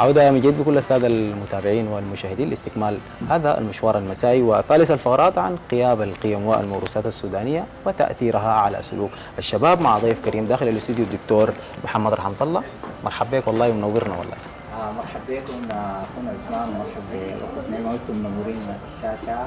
عودة من جديد بكل السادة المتابعين والمشاهدين لاستكمال هذا المشوار المسائي وثالث الفقرات عن قياب القيم والموروثات السودانية وتأثيرها على سلوك الشباب مع ضيف كريم داخل الاستوديو الدكتور محمد رحمة الله. مرحبا بك والله ومنورنا والله. مرحبا بكم اخونا عثمان ومرحبا بكم وانتم منورين الشاشة.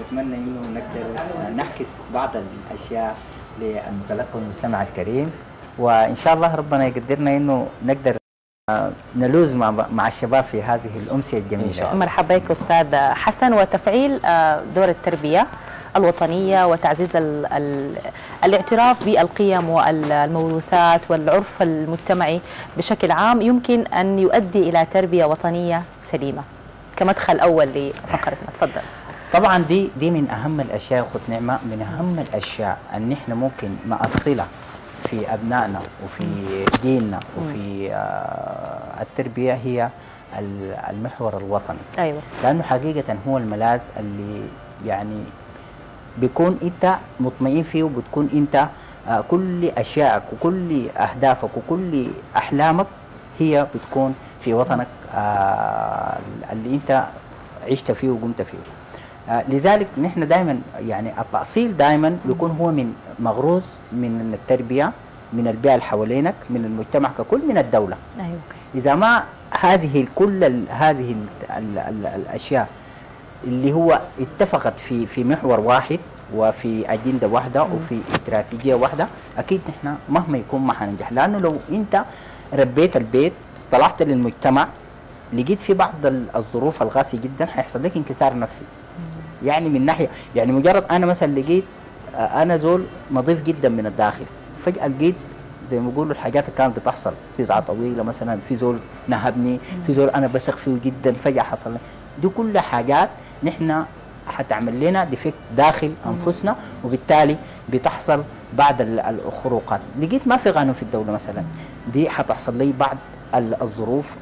نتمنى انه نقدر نعكس بعض الاشياء للمتلقي والمستمع الكريم، وان شاء الله ربنا يقدرنا انه نقدر نلوز مع الشباب في هذه الأمسية الجميلة. مرحبا بك أستاذ حسن. وتفعيل دور التربية الوطنية وتعزيز الاعتراف بالقيم والموروثات والعرف المجتمعي بشكل عام يمكن أن يؤدي إلى تربية وطنية سليمة كمدخل أول لفقرتنا. تفضل. طبعا دي من أهم الأشياء أخت نعمة، من أهم الأشياء أن نحن ممكن مع الصلة في أبنائنا وفي جيلنا وفي التربية هي المحور الوطني. أيوة. لأنه حقيقة هو الملاذ اللي يعني بيكون أنت مطمئن فيه، وبتكون أنت كل أشيائك وكل أهدافك وكل أحلامك هي بتكون في وطنك اللي أنت عشت فيه وقمت فيه. لذلك نحن دائما يعني التأصيل دائما بيكون هو من مغروز من التربية، من البيئة اللي حوالينك، من المجتمع ككل، من الدولة. أيوة. إذا ما هذه كل هذه الأشياء اللي هو اتفقت في محور واحد وفي أجندة واحدة وفي استراتيجية واحدة، أكيد نحن مهما يكون ما حننجح. لأنه لو أنت ربيت البيت طلعت للمجتمع لقيت في بعض الظروف القاسية جدا هيحصل لك انكسار نفسي. يعني من ناحية يعني مجرد أنا مثلا لقيت أنا زول نظيف جدا من الداخل، فجأة لقيت زي ما بيقولوا الحاجات اللي كانت بتحصل نزعة طويلة، مثلا في زول نهبني، في زول أنا بثق فيه جدا فجأة حصل. دي كل حاجات نحن هتعمل لنا ديفكت داخل أنفسنا، وبالتالي بتحصل بعض الخروقات. لقيت ما في قانون في الدولة مثلا، دي هتحصل لي بعض الظروف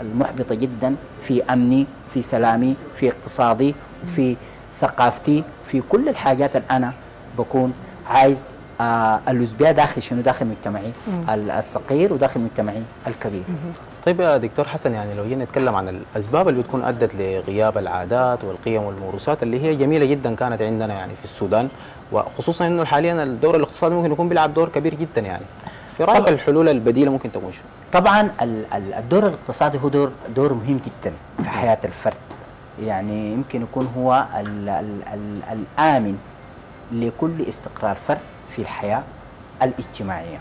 المحبطة جدا في أمني، في سلامي، في اقتصادي، في ثقافتي، في كل الحاجات اللي أنا بكون عايز ألوز بها داخل شنو، داخل مجتمعي الصغير وداخل مجتمعي الكبير. طيب يا دكتور حسن، يعني لو جينا نتكلم عن الأسباب اللي بتكون أدت لغياب العادات والقيم والموروثات اللي هي جميلة جدا كانت عندنا يعني في السودان، وخصوصا إنه حاليا الدور الاقتصادي ممكن يكون بيلعب دور كبير جدا، يعني في رأيك الحلول البديلة ممكن تكون شو؟ طبعا الدور الاقتصادي هو دور مهم جدا في حياة الفرد، يعني يمكن يكون هو الآمن لكل استقرار فرد في الحياة الاجتماعية.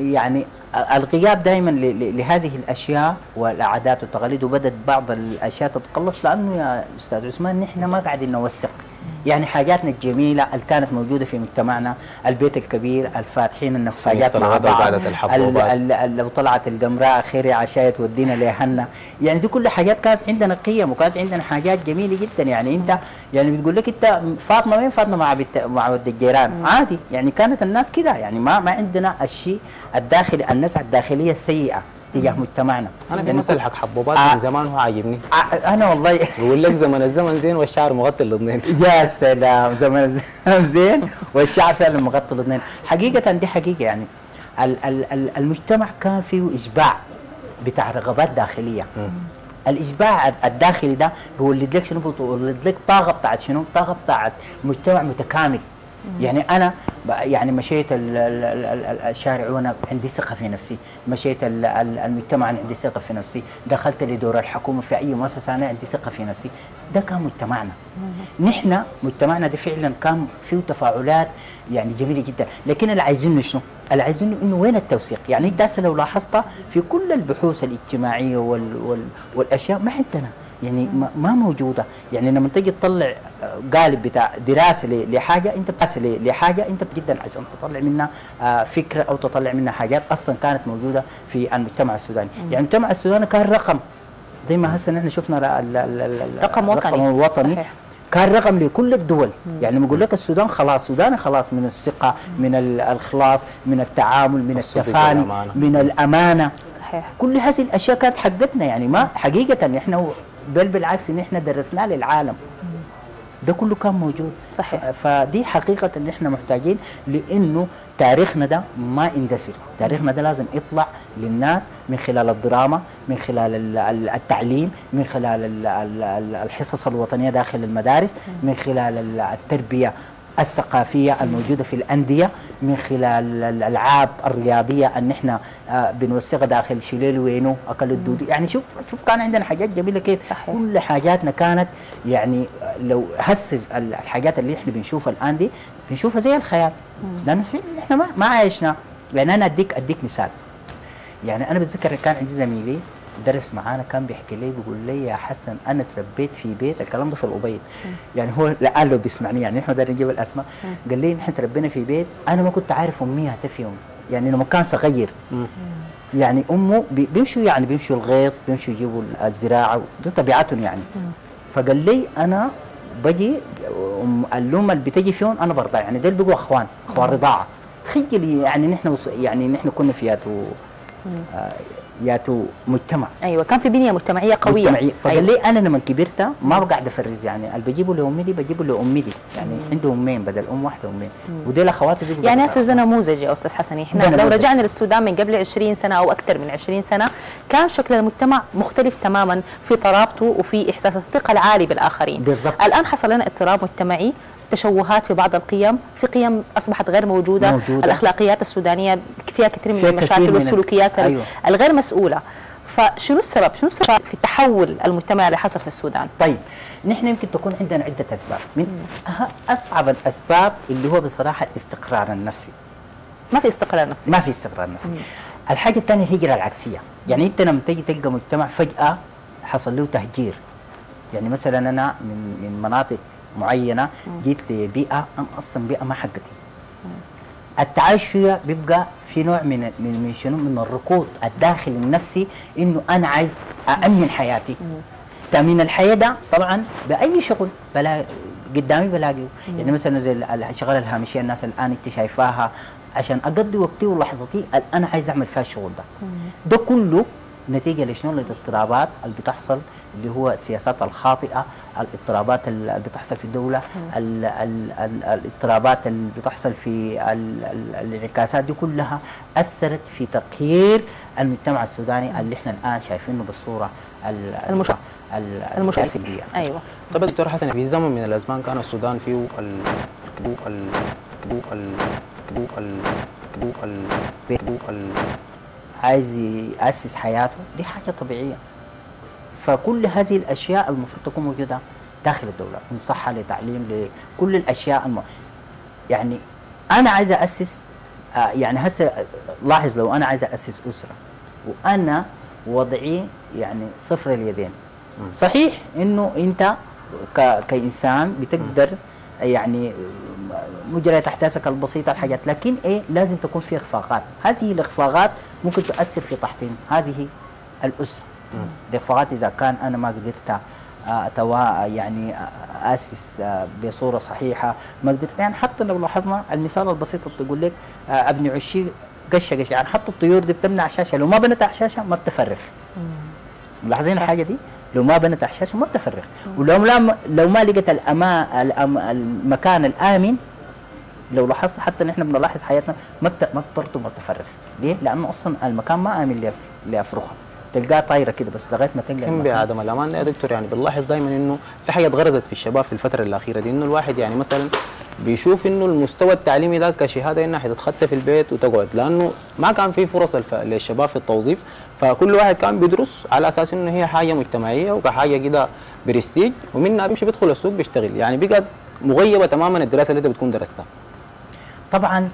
يعني الغياب دائما لهذه الأشياء والعادات والتقاليد، وبدت بعض الأشياء تتقلص، لأنه يا أستاذ عثمان نحن ما قاعدين نوثق يعني حاجاتنا الجميلة اللي كانت موجودة في مجتمعنا، البيت الكبير، الفاتحين النفاجات مع بعض، لو طلعت القمراء خيري عشاية تودينا ليهنا، يعني دي كل حاجات كانت عندنا قيم وكانت عندنا حاجات جميلة جدا. يعني أنت يعني بتقول لك أنت فاطمة وين؟ فاطمة مع ود الجيران عادي، يعني كانت الناس كده، يعني ما عندنا الشيء الداخلي، النزعة الداخلية السيئة تجاه مجتمعنا. انا في مثل حق حبوبات من زمان هو عاجبني. انا والله بقول لك زمن الزمن زين والشعر مغطي الاثنين. يا سلام، زمن الزمن زين والشعر فعلا مغطي الاثنين. حقيقة دي حقيقة، يعني ال ال ال المجتمع كان فيه اشباع بتاع رغبات داخلية. الاشباع الداخلي ده بيولد لك شنو؟ بيولد لك طاقة بتاعت شنو؟ طاقة بتاعت مجتمع متكامل. يعني أنا يعني مشيت الشارع وأنا عندي ثقة في نفسي، مشيت المجتمع أنا عندي ثقة في نفسي، دخلت لدور الحكومة في أي مؤسسة أنا عندي ثقة في نفسي. ده كان مجتمعنا. نحن مجتمعنا ده فعلا كان فيه تفاعلات يعني جميلة جدا، لكن اللي عايزينه شنو؟ اللي عايزينه إنه وين التوثيق؟ يعني أنت لو لاحظت في كل البحوث الاجتماعية والأشياء ما عندنا، يعني ما موجودة. يعني لما تجي تطلع قالب بتاع دراسة لحاجة، أنت جدا عايز تطلع منها فكرة أو تطلع منها حاجات أصلا كانت موجودة في المجتمع السوداني. يعني المجتمع السوداني كان رقم، زي ما هسه نحن شفنا الرقم الوطني كان رقم لكل الدول. يعني بقول لك السودان خلاص، السودان خلاص من الثقة، من الإخلاص، من التعامل، من التفاني، من الأمانة. صحيح. كل هذه الأشياء كانت حقتنا، يعني ما حقيقة إحنا بل بالعكس ان احنا درسناه للعالم. ده كله كان موجود. صحيح. فدي حقيقة ان احنا محتاجين، لانه تاريخنا ده ما اندثر، تاريخنا ده لازم يطلع للناس من خلال الدراما، من خلال التعليم، من خلال الحصص الوطنية داخل المدارس، من خلال التربية الثقافية الموجودة في الأندية، من خلال الألعاب الرياضية أن احنا بنوثقها داخل شليل وينو أكل الدودي. يعني شوف كان عندنا حاجات جميلة كيف. صحيح. كل حاجاتنا كانت يعني لو هسج الحاجات اللي احنا بنشوفها الآن دي بنشوفها زي الخيال، لأنه احنا ما عايشنا. يعني أنا أديك مثال، يعني أنا بتذكر كان عندي زميلي درس معانا كان بيحكي لي، بيقول لي يا حسن انا تربيت في بيت، الكلام ده في الأبيض يعني هو قال له بيسمعني، يعني احنا دايرين نجيب الاسماء. قال لي نحن تربينا في بيت انا ما كنت عارف امي هتفي يوم، يعني لما كان صغير يعني امه بيمشوا الغيط، بيمشوا يجيبوا الزراعه، دي طبيعتهم يعني. فقال لي انا بجي اللومه اللي بتجي فيهم انا برضع، يعني دول بيقوا اخوان رضاعه. تخيل يعني نحن كنا في ياتو مجتمع. ايوه كان في بنيه مجتمعيه قويه. فقال لي انا لما كبرت ما بقعد افرز، يعني اللي بجيبه لامي دي بجيبه لامي دي، يعني عنده امين بدل ام واحده، امين ودول اخواته بيجيبوا. يعني اساس ده نموذج يا استاذ حسن. احنا لو رجعنا للسودان من قبل 20 سنه او اكثر من 20 سنه كان شكل المجتمع مختلف تماما في ترابطه وفي احساس الثقه العالي بالاخرين. بالضبط. الان حصل لنا اضطراب مجتمعي، تشوهات في بعض القيم، في قيم اصبحت غير موجوده. الاخلاقيات السودانيه فيها كثير من المشاكل والسلوكيات الغير مسؤوله. فشنو السبب؟ شنو السبب في التحول المجتمعي اللي حصل في السودان؟ طيب نحن يمكن تكون عندنا عده اسباب، من اصعب الاسباب اللي هو بصراحه الاستقرار النفسي. ما في استقرار نفسي. ما في استقرار نفسي. الحاجه الثانيه الهجره العكسيه، يعني انت لما تجي تلقى مجتمع فجاه حصل له تهجير، يعني مثلا انا من مناطق معينه جيت لبيئه انا اصلا بيئه ما حقتي. التعايش فيها بيبقى في نوع من شنو؟ من الركود الداخلي النفسي، انه انا عايز أأمن حياتي. تأمين الحياه ده طبعا باي شغل قدامي بلاقيه، يعني مثلا زي الشغله الهامشيه الناس الان انت شايفاها عشان اقضي وقتي ولحظتي انا عايز اعمل فيها الشغل ده. ده كله نتيجه لشنو؟ للاضطرابات اللي بتحصل، اللي هو السياسات الخاطئه، الاضطرابات اللي بتحصل في الدوله، الاضطرابات اللي بتحصل في الانعكاسات دي كلها اثرت في تغيير المجتمع السوداني اللي احنا الان شايفينه بالصوره المشكله السلبيه. ايوه. طب دكتور حسن، في زمن من الازمان كان السودان فيه عايز يأسس حياته، دي حاجة طبيعية. فكل هذه الأشياء المفروض تكون موجودة داخل الدولة، من صحة لتعليم لكل الأشياء يعني أنا عايز أسس، يعني هسه لاحظ لو أنا عايز أسس أسرة وأنا وضعي يعني صفر اليدين، صحيح إنه أنت كإنسان بتقدر يعني مجرد احداثك البسيطه الحاجات، لكن ايه لازم تكون في اخفاقات. هذه الاخفاقات ممكن تؤثر في تحطيم هذه الاسره. الاخفاقات اذا كان انا ما قدرت يعني اسس بصوره صحيحه، ما قدرت، يعني حتى لو لاحظنا المثال البسيط اللي بيقول لك ابني عشي قشه، يعني حتى الطيور دي بتمنع الشاشه، لو ما بنت عشاشه ما بتفرخ. ملاحظين الحاجه دي؟ لو ما بنت عشاشه ما بتفرخ، ولو ما لقت المكان الامن. لو لاحظت حتى ان احنا بنلاحظ حياتنا ما بترطب ما بتفرخ، ليه؟ لانه اصلا المكان ما امن لافرخها، تلقاها طايره كده بس لغايه ما تلقى. كم بعدم الامان يا دكتور، يعني بنلاحظ دائما انه في حاجه اتغرزت في الشباب في الفتره الاخيره دي، انه الواحد يعني مثلا بيشوف انه المستوى التعليمي ده كشهاده انها حتتخطى في البيت وتقعد، لانه ما كان في فرص للشباب في التوظيف، فكل واحد كان بيدرس على اساس انه هي حاجه مجتمعيه وكحاجه كده برستيج، ومنها بيمشي بيدخل السوق بيشتغل، يعني بقت مغيبه تماما الدراسه اللي انت بتكون درستها. طبعا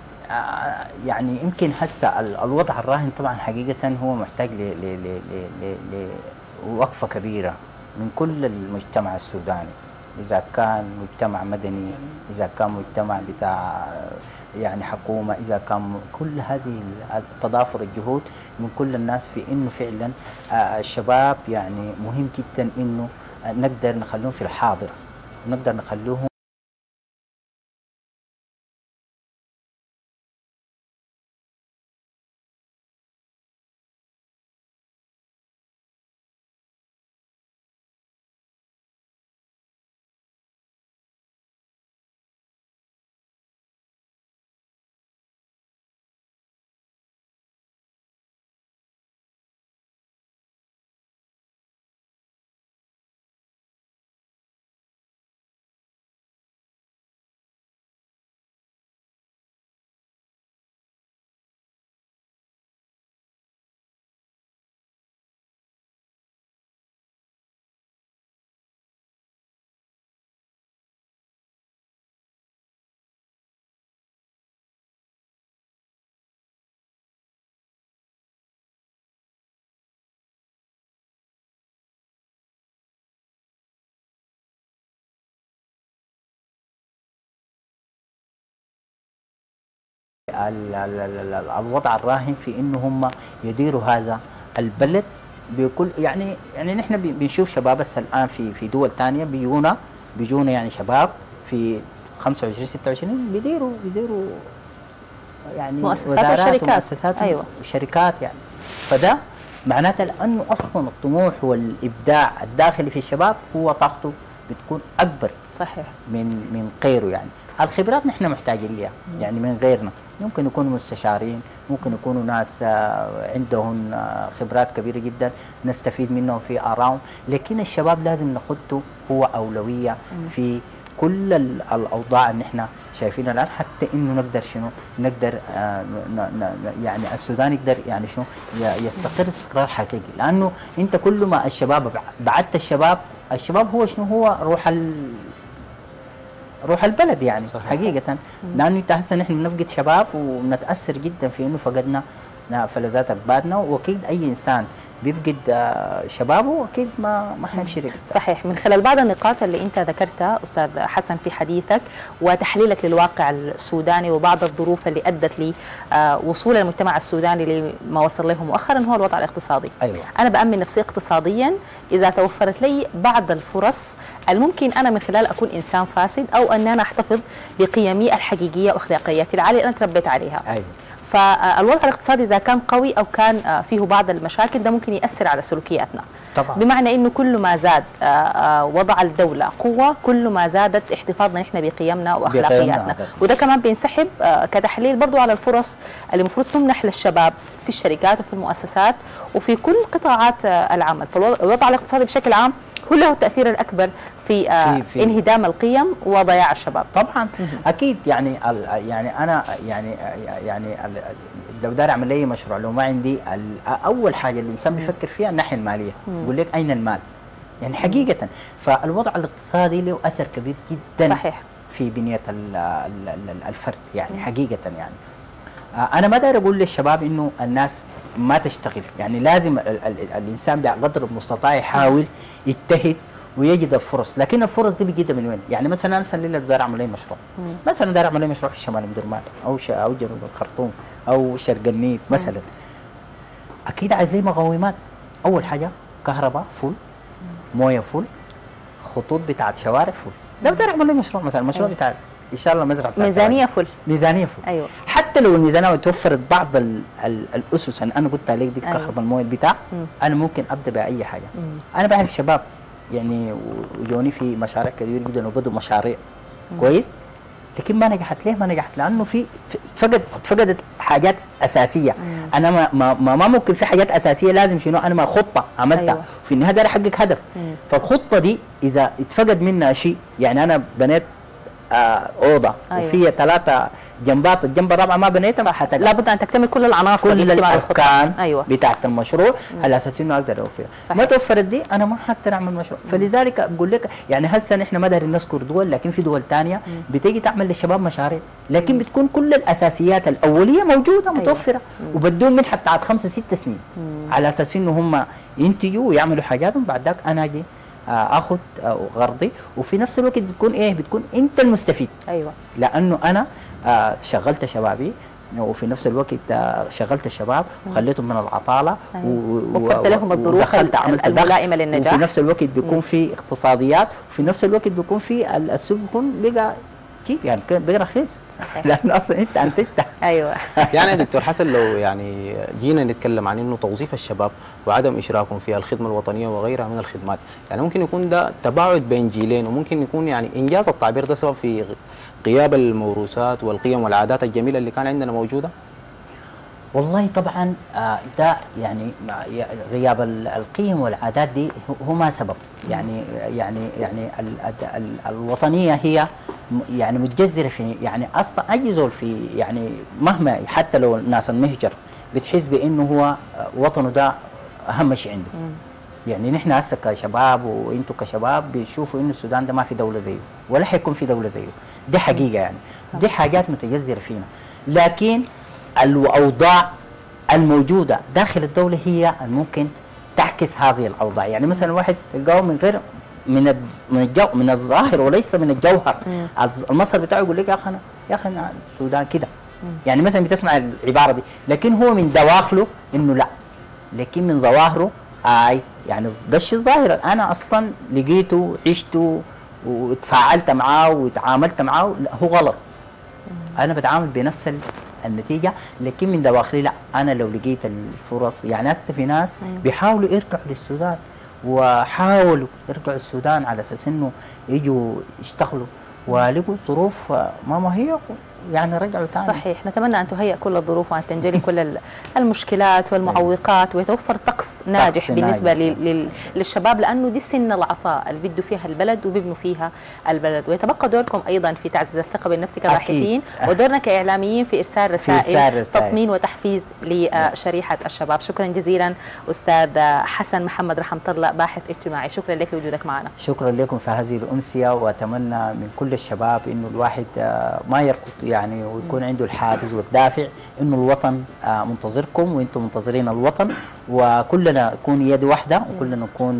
يعني يمكن هسه الوضع الراهن طبعا حقيقه هو محتاج لوقفه كبيره من كل المجتمع السوداني، اذا كان مجتمع مدني، اذا كان مجتمع بتاع يعني حكومه، اذا كان كل هذه تضافر الجهود من كل الناس في انه فعلا الشباب يعني مهم جدا انه نقدر نخلوهم في الحاضر، نقدر نخلوهم الوضع الراهن في إنه هم يديروا هذا البلد بكل يعني نحن بنشوف شباب بس الآن في دول ثانية بيجونا يعني شباب في 25 26 بيديروا يعني مؤسسات وشركات أيوة وشركات يعني. فده معناته لأنه أصلا الطموح والإبداع الداخلي في الشباب هو طاقته بتكون أكبر صحيح من غيره يعني. الخبرات نحن محتاجين لها يعني من غيرنا، ممكن يكونوا مستشارين، ممكن يكونوا ناس عندهم خبرات كبيرة جدا نستفيد منهم في آرائهم، لكن الشباب لازم ناخده هو أولوية في كل الأوضاع اللي احنا شايفينها الآن، حتى إنه نقدر نقدر يعني السودان يقدر يعني يستقر استقرار حقيقي. لأنه أنت كل ما الشباب بعدت الشباب هو هو روح البلد يعني صحيح. حقيقة لأنه حسنا نحن بنفقد شباب ونتأثر جدا في إنه فقدنا فلذات أجدادنا، وأكيد أي إنسان بيفقد شبابه أكيد ما حيمشي رجله. صحيح. من خلال بعض النقاط اللي أنت ذكرتها أستاذ حسن في حديثك وتحليلك للواقع السوداني وبعض الظروف اللي أدت لوصول المجتمع السوداني لما وصل له مؤخرا هو الوضع الاقتصادي. أيوة. أنا بأمن نفسي اقتصاديا إذا توفرت لي بعض الفرص الممكن أنا من خلال أكون إنسان فاسد أو أن أنا أحتفظ بقيمي الحقيقية وأخلاقياتي العالية اللي أنا تربيت عليها. أيوة. فالوضع الاقتصادي إذا كان قوي أو كان فيه بعض المشاكل ده ممكن يأثر على سلوكياتنا طبعا. بمعنى أنه كل ما زاد وضع الدولة قوة كل ما زادت احتفاظنا نحن بقيمنا وأخلاقياتنا، وده كمان بينسحب كتحليل برضو على الفرص اللي المفروض تمنح للشباب في الشركات وفي المؤسسات وفي كل قطاعات العمل. فالوضع الاقتصادي بشكل عام هو له التأثير الأكبر في انهدام القيم وضياع الشباب طبعا. اكيد يعني انا يعني لو داري اعمل لي مشروع لو ما عندي اول حاجه الانسان بيفكر فيها الناحيه الماليه، بيقول لك اين المال يعني حقيقه. فالوضع الاقتصادي له اثر كبير جدا صحيح في بنيه الفرد يعني حقيقه يعني. انا ما داري اقول للشباب انه الناس ما تشتغل، يعني لازم الانسان بقدر المستطاع يحاول يجتهد ويجد الفرص، لكن الفرص دي بيجيبها من وين؟ يعني مثلا الليله بدي اعمل لي مشروع، مثلا بدي اعمل لي مشروع في شمال مدرمان او جنوب الخرطوم او شرق النيل مثلا. اكيد عايز لي مقومات، اول حاجه كهرباء فل، مويه فل، خطوط بتاعت شوارع فل، ده بدي اعمل لي مشروع مثلا، مشروع بتاع ان شاء الله مزرعه ميزانيه فل ايوه. حتى لو الميزانيه توفرت بعض الاسس اللي انا قلت عليك دي الكهرباء المويه البتاع، انا ممكن ابدا باي حاجه. انا بعرف شباب يعني وجوني في مشاريع كثير جدا وبدوا مشاريع كويس، لكن ما نجحت. ليه ما نجحت؟ لانه في فقدت حاجات اساسيه. انا ما ممكن في حاجات اساسيه لازم انا ما خطه عملتها أيوة. في النهايه ده احقق هدف. فالخطه دي اذا اتفقد منها شيء، يعني انا بنيت اوضه أيوة. وفيها 3 جنبات، الجنب الرابعه ما بنيتها ما حتلقى. لابد ان تكتمل كل العناصر كل الاركان أيوة. بتاعت المشروع على اساس انه اقدر اوفرها. ما توفرت دي انا ما حقدر اعمل مشروع. فلذلك بقول لك يعني هسه نحن ما دارين نذكر دول، لكن في دول ثانيه بتيجي تعمل للشباب مشاريع، لكن بتكون كل الاساسيات الاوليه موجوده متوفره وبدون منحه بتاعت 5 6 سنين على اساس انه هم ينتجوا ويعملوا حاجاتهم. بعد ذاك انا اجي اخذ غرضي، وفي نفس الوقت بتكون بتكون انت المستفيد ايوه، لانه انا شغلت شبابي وفي نفس الوقت شغلت الشباب وخليتهم من العطاله ووفرت لهم الظروف الملائمه للنجاح، وفي نفس الوقت بيكون في اقتصاديات، وفي نفس الوقت بيكون في السوق بيكون بقى جيب يعني بقى رخيص لانه اصلا انت انتجتها ايوه. يعني دكتور حسن لو يعني جينا نتكلم عن انه توظيف الشباب وعدم اشراكهم في الخدمه الوطنيه وغيرها من الخدمات، يعني ممكن يكون ده تباعد بين جيلين، وممكن يكون يعني انجاز التعبير ده سبب في غياب الموروثات والقيم والعادات الجميله اللي كان عندنا موجوده. والله طبعا ده يعني غياب القيم والعادات دي هما سبب يعني الوطنيه هي يعني متجذره في يعني اصلا اي زول في يعني مهما حتى لو الناس المهجر بتحس بانه هو وطنه ده اهم شيء عنده. يعني نحن هسه كشباب وانتم كشباب بتشوفوا انه السودان ده ما في دوله زيه ولا حيكون في دوله زيه، دي حقيقه يعني، دي حاجات متجذره فينا، لكن الاوضاع الموجوده داخل الدوله هي ممكن تعكس هذه الاوضاع. يعني مثلا واحد تلقاه من غير من الظاهر وليس من الجوهر، المصدر بتاعه يقول لك يا اخي السودان كده يعني مثلا بتسمع العباره دي، لكن هو من دواخله انه لا، لكن من ظواهره اي، يعني ده الشيء ظاهر، انا اصلا لقيته عشته وتفاعلت معاه وتعاملت معاه، لا هو غلط، انا بتعامل بنفس النتيجه، لكن من دواخلي لا، انا لو لقيت الفرص. يعني هسه في ناس بيحاولوا يرجعوا للسودان، وحاولوا يرجعوا السودان على اساس انه يجوا يشتغلوا، ولقوا ظروف ما مهيئه، يعني رجعوا تاني. صحيح، نتمنى ان تهيئ كل الظروف وان تنجلي كل المشكلات والمعوقات، ويتوفر طقس ناجح بالنسبه للشباب، لانه دي سن العطاء اللي بده فيها البلد وبيبنوا فيها البلد. ويتبقى دوركم ايضا في تعزيز الثقه بالنفس كباحثين، ودورنا كاعلاميين في ارسال رسائل تطمين وتحفيز لشريحه الشباب. شكرا جزيلا استاذ حسن محمد رحمة الله، باحث اجتماعي، شكرا لك لوجودك معنا. شكرا لكم في هذه الامسيه، واتمنى من كل الشباب انه الواحد ما يركض، يعني ويكون عنده الحافز والدافع انه الوطن منتظركم وانتم منتظرين الوطن، وكلنا نكون يد واحده، وكلنا نكون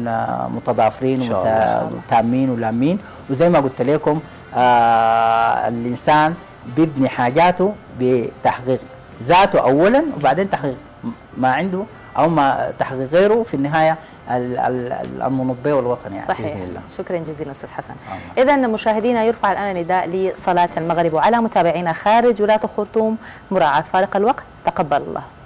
متضافرين ومتامين ولامين. وزي ما قلت لكم الانسان بيبني حاجاته بتحقيق ذاته اولا، وبعدين تحقيق ما عنده او ما تحقيق غيره، في النهايه المنبه والوطني، يعني صحيح. بإذن الله. شكرا جزيلا استاذ حسن. اذا مشاهدينا، يرفع الان النداء لصلاه المغرب على متابعينا خارج ولايه الخرطوم، مراعاه فارق الوقت، تقبل الله.